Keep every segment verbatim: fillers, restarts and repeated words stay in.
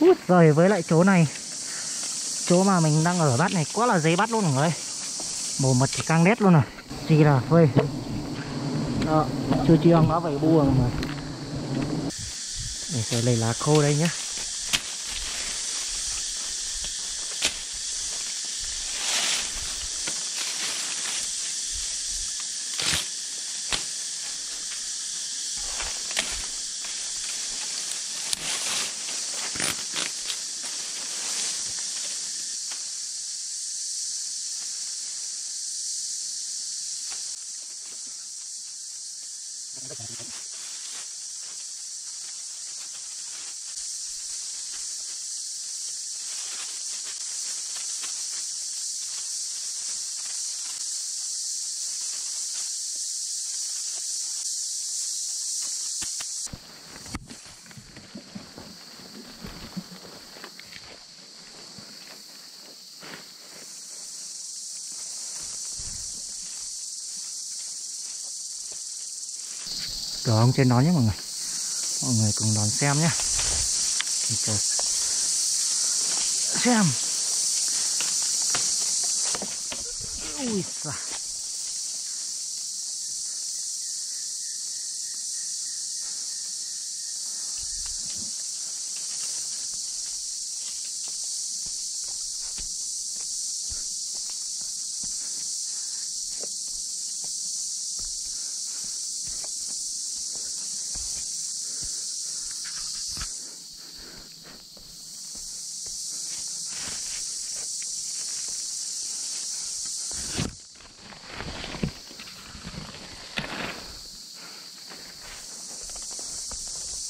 Úi giời, với lại chỗ này, chỗ mà mình đang ở bắt này quá là dễ bắt luôn mọi người. Mồ mật thì căng đét luôn rồi. Gì là phê. Đó, chưa chưa ông đã vậy bua rồi mọi người. Mình sẽ lấy lá khô đây nhá. Chờ ông trên đó nhé mọi người. Mọi người cùng đón xem nhé. Chờ xem. Ui xa.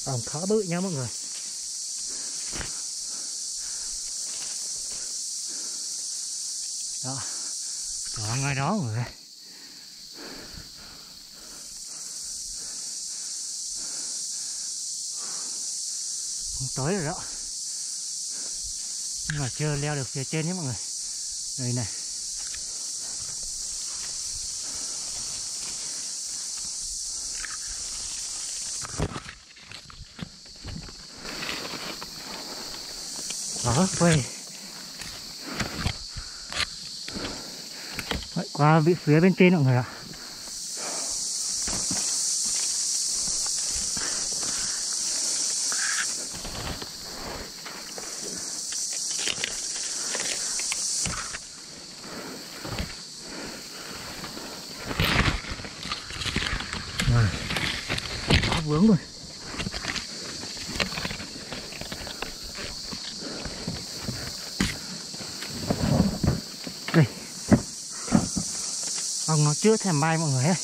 Còn khá bự nha mọi người. Đó, còn ngay đó mọi người. Cũng tối rồi đó. Nhưng mà chưa leo được phía trên nhé mọi người. Đây này. Đó, quay vậy qua vị phía bên trên mọi người ạ. Rồi, quá vướng rồi. Ông nó chưa thèm bay mọi người ơi.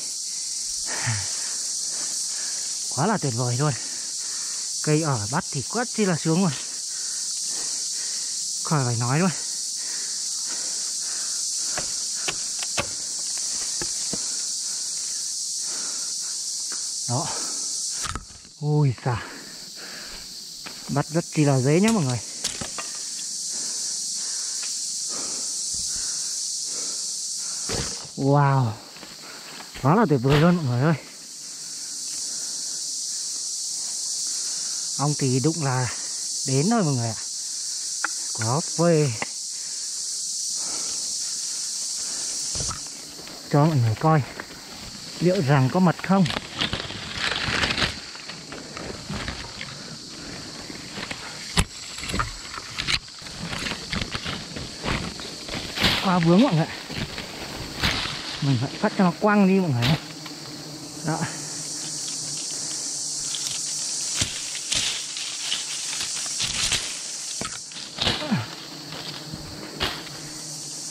Quá là tuyệt vời luôn. Cây ở bắt thì quá chi là sướng rồi. Khỏi phải nói luôn. Đó. Ui xa. Bắt rất chi là dễ nhá mọi người. Wow, quá là tuyệt vời luôn mọi người ơi. Ông thì đụng là đến thôi mọi người ạ. Quá phê. Cho mọi người coi liệu rằng có mật không. Quá vướng mọi người ạ. Mình phải phát cho nó quăng đi mọi người. Đó.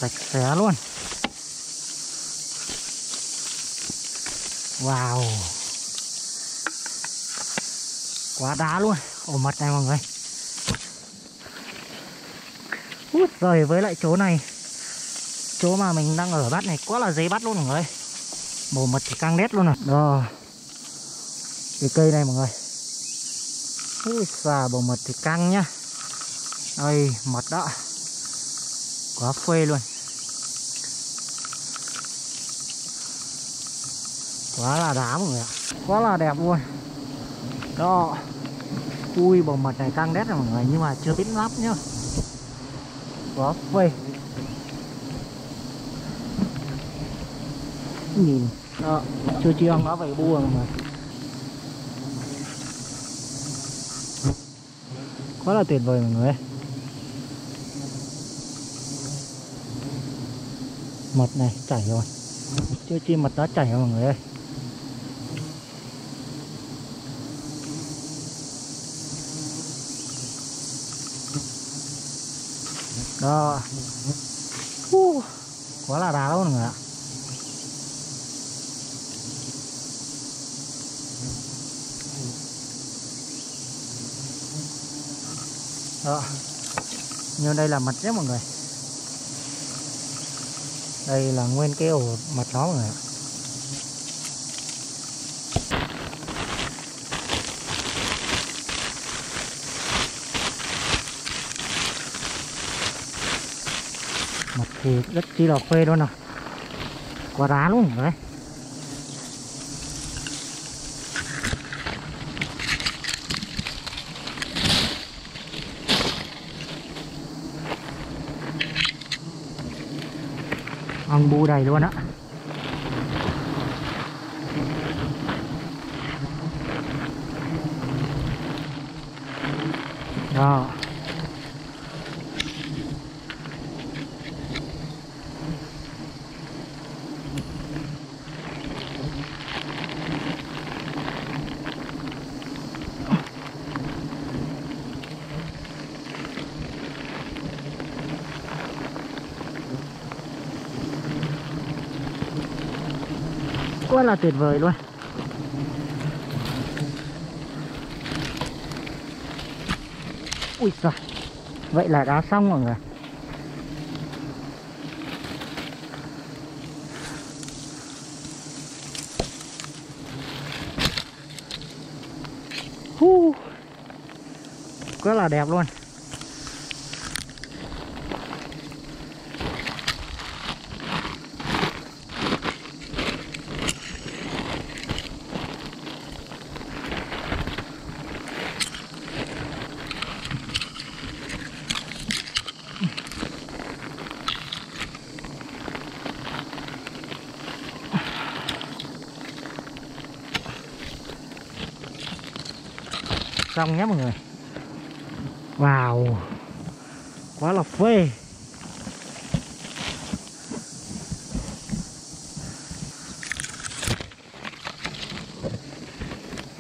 Sạch sẽ luôn. Wow. Quá đá luôn. Ổ mật này mọi người. Úi giời, với lại chỗ này, chỗ mà mình đang ở bắt này quá là dễ bắt luôn mọi người. Mồ mật thì căng đét luôn rồi. Đó. Cái cây này mọi người. Úi xà, mồ mật thì căng nhá. Ây, mật đó. Quá phê luôn. Quá là đá mọi người ạ. Quá là đẹp luôn. Đó. Ui, bầu mật này căng đét rồi mọi người, nhưng mà chưa tím lắm nhá. Quá phê. Nhìn đó, chưa chưa nó về bua mà. Quá là tuyệt vời mọi người. Mật này chảy rồi. Chưa chi mật đã chảy rồi mọi người ơi. Đó. Uh, quá là đá luôn mọi người ạ. Đó. Như đây là mật đấy mọi người. Đây là nguyên cái ổ mật nó mọi người ạ. Mật thì rất chi là phê luôn à. Quá đá luôn mọi người đấy. Ăn bu đầy luôn á. Đó. Quá là tuyệt vời luôn. Ui giời. Vậy là đã xong mọi người. Hú. Quá là đẹp luôn. Xong nhé mọi người. Wow, quá là phê.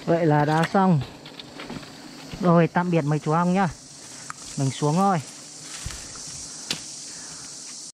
Vậy là đã xong rồi. Tạm biệt mấy chú ong nhá, mình xuống thôi.